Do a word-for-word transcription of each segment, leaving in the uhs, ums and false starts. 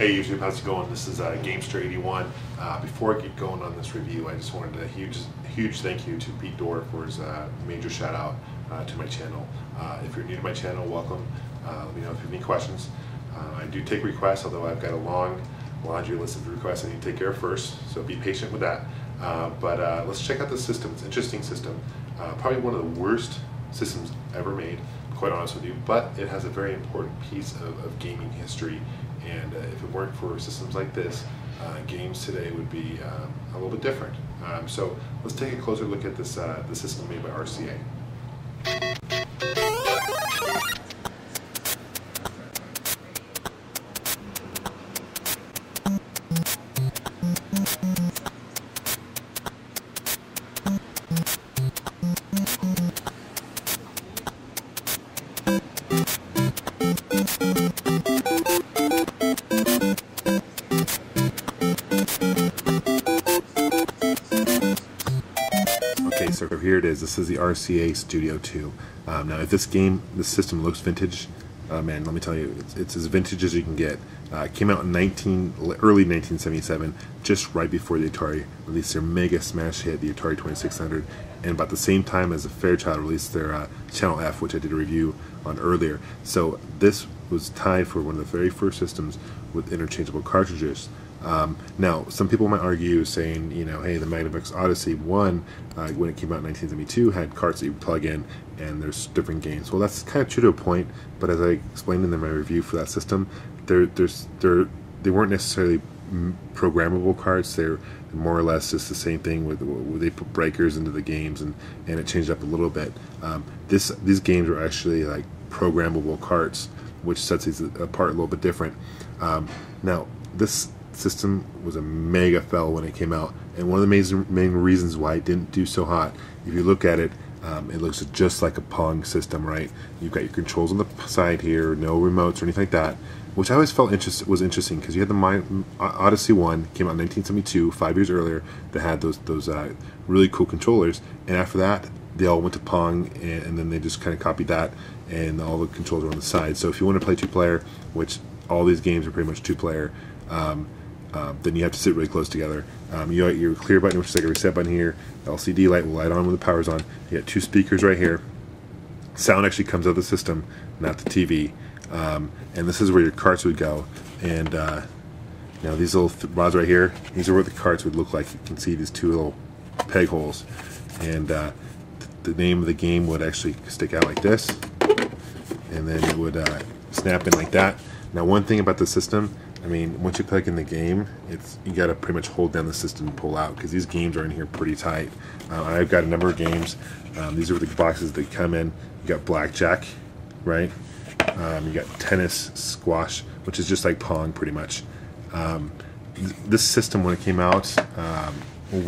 Hey YouTube, how's it going? This is uh, Gamester eighty-one. Uh, before I get going on this review, I just wanted a huge, huge thank you to Pete Dorr for his uh, major shout out uh, to my channel. Uh, if you're new to my channel, welcome. Uh, let me know if you have any questions. Uh, I do take requests, although I've got a long laundry list of requests I need to take care of first, so be patient with that. Uh, but uh, let's check out the system. It's an interesting system. Uh, probably one of the worst systems ever made, quite honest with you, but it has a very important piece of, of gaming history. And uh, if it weren't for systems like this, uh, games today would be um, a little bit different. Um, so let's take a closer look at this uh, the system made by R C A. So here it is. This is the R C A Studio two. Um, now, if this game, this system looks vintage, uh, man, let me tell you, it's, it's as vintage as you can get. Uh, it came out in nineteen, early nineteen seventy-seven, just right before the Atari released their mega smash hit, the Atari twenty-six hundred, and about the same time as the Fairchild released their uh, Channel F, which I did a review on earlier. So this was tied for one of the very first systems with interchangeable cartridges. Um, now, some people might argue, saying, you know, hey, the Magnavox Odyssey one, uh, when it came out in nineteen seventy-two, had carts that you plug in, and there's different games. Well, that's kind of true to a point, but as I explained in my review for that system, they're, they're, they're, they weren't necessarily programmable carts. They're more or less just the same thing. With, with they put breakers into the games, and, and it changed up a little bit. Um, this these games were actually like programmable carts, which sets these apart a little bit different. Um, now, this system was a mega fell when it came out, and one of the main, main reasons why it didn't do so hot, if you look at it, um, it looks just like a Pong system, right? You've got your controls on the side here, no remotes or anything like that, which I always felt interest, was interesting, because you had the My, Odyssey one, came out in nineteen seventy-two, five years earlier, that had those, those uh, really cool controllers, and after that, they all went to Pong, and, and then they just kind of copied that, and all the controls were on the side. So if you want to play two-player, which all these games are pretty much two-player, um, Uh, then you have to sit really close together. Um, you got your clear button, which is like a reset button here. L C D light will light on when the power's on. You got two speakers right here. Sound actually comes out of the system, not the T V. Um, and this is where your carts would go. And uh, now these little th rods right here, these are what the carts would look like. You can see these two little peg holes. And uh, th the name of the game would actually stick out like this. And then it would uh, snap in like that. Now, one thing about the system, I mean, once you click in the game, it's you gotta pretty much hold down the system and pull out, because these games are in here pretty tight. Uh, I've got a number of games. Um, these are the boxes that come in. You got blackjack, right? Um, you got tennis, squash, which is just like Pong, pretty much. Um, th this system, when it came out, um,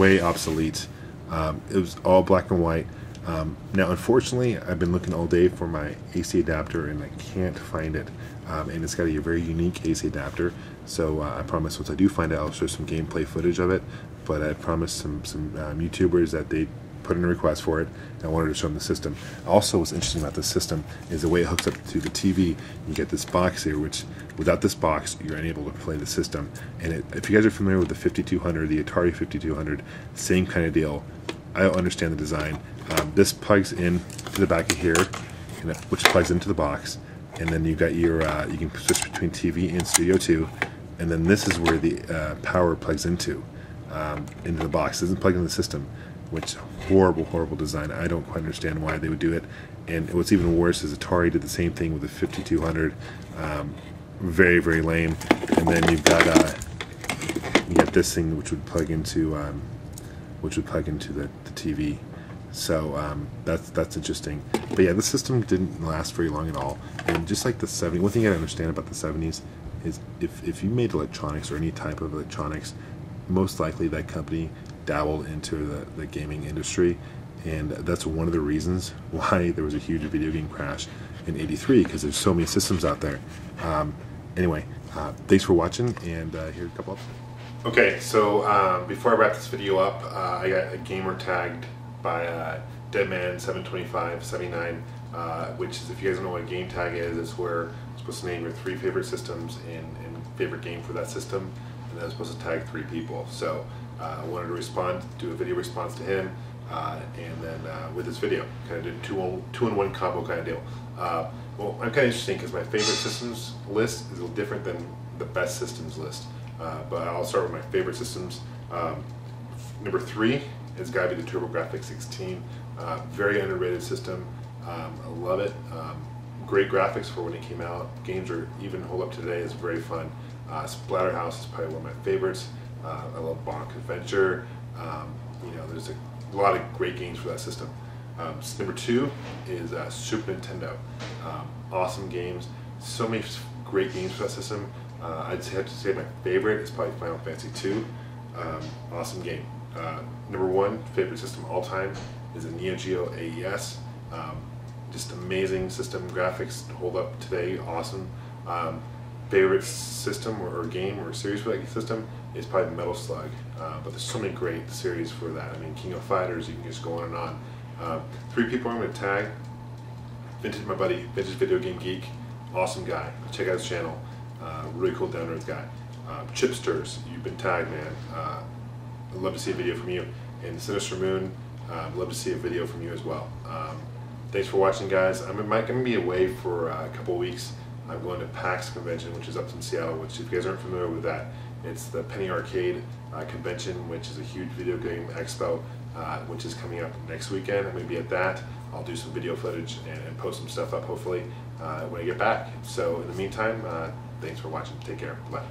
way obsolete. Um, it was all black and white. Um, now, unfortunately, I've been looking all day for my A C adapter, and I can't find it. Um, and it's got a very unique A C adapter, so uh, I promise once I do find it, I'll show some gameplay footage of it. But I promised some, some um, YouTubers that they put in a request for it, and I wanted to show them the system. Also, what's interesting about this system is the way it hooks up to the T V. You get this box here, which without this box, you're unable to play the system. And it, if you guys are familiar with the fifty-two hundred, the Atari fifty-two hundred, same kind of deal. I don't understand the design. Um, this plugs in to the back of here, and it, which plugs into the box, and then you've got your, uh, you can switch between T V and Studio two, and then this is where the uh, power plugs into, um, into the box. It doesn't plug into the system, which horrible, horrible design. I don't quite understand why they would do it. And what's even worse is Atari did the same thing with the fifty-two hundred. Um, very, very lame. And then you've got, uh, you got this thing which would plug into, um, which would plug into the, the T V. So um, that's that's interesting. But yeah, the system didn't last very long at all. And just like the seventies, one thing I understand about the seventies is if, if you made electronics or any type of electronics, most likely that company dabbled into the, the gaming industry. And that's one of the reasons why there was a huge video game crash in eighty-three, because there's so many systems out there. Um, anyway, uh, thanks for watching, and uh, here's a couple of okay, so um, before I wrap this video up, uh, I got a gamer tagged by uh, Deadman seven two five seven nine, uh, which is, if you guys don't know what game tag is, it's where you're supposed to name your three favorite systems and, and favorite game for that system, and I was supposed to tag three people. So uh, I wanted to respond, do a video response to him, uh, and then uh, with this video, kind of did a two, two in one combo kind of deal. Uh, well, I'm kind of interesting because my favorite systems list is a little different than the best systems list. Uh, but I'll start with my favorite systems. Um, number three has got to be the TurboGrafx sixteen. Uh, very underrated system. Um, I love it. Um, great graphics for when it came out. Games are even hold up today. It's very fun. Uh, Splatterhouse is probably one of my favorites. Uh, I love Bonk Adventure. Um, you know, there's a lot of great games for that system. Um, number two is uh, Super Nintendo. Um, awesome games. So many great games for that system. Uh, I'd have to say my favorite is probably Final Fantasy two. Um, awesome game. Uh, number one favorite system all time is a Neo Geo A E S. Um, just amazing system. Graphics hold up today. Awesome. Um, favorite system or, or game or series for that system is probably Metal Slug. Uh, but there's so many great series for that. I mean, King of Fighters, you can just go on and on. Uh, three people I'm going to tag. Vintage, my buddy, Vintage Video Game Geek. Awesome guy. Check out his channel. Uh, really cool down to earth guy. Uh, Chipsters, you've been tagged, man. Uh, I'd love to see a video from you. And Sinister Moon, uh, I'd love to see a video from you as well. Um, thanks for watching, guys. I'm going to be away for uh, a couple weeks. I'm going to PAX Convention, which is up in Seattle, which if you guys aren't familiar with that, it's the Penny Arcade uh, Convention, which is a huge video game expo, uh, which is coming up next weekend. I'm going to be at that. I'll do some video footage and, and post some stuff up, hopefully, uh, when I get back. So in the meantime, uh, thanks for watching. Take care. Bye.